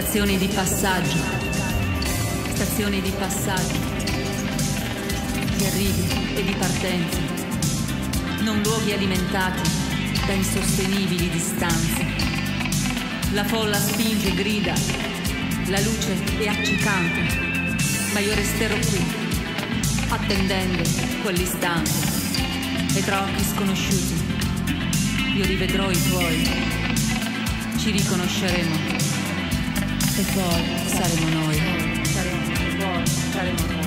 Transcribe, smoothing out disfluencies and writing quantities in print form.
Stazione di passaggio. Stazione di passaggio. Di arrivi e di partenza. Non luoghi alimentati da insostenibili distanze. La folla spinge e grida. La luce è accecante. Ma io resterò qui, attendendo quell'istante. E tra occhi sconosciuti io rivedrò i tuoi. Ci riconosceremo. E poi saremo noi. Saremo noi.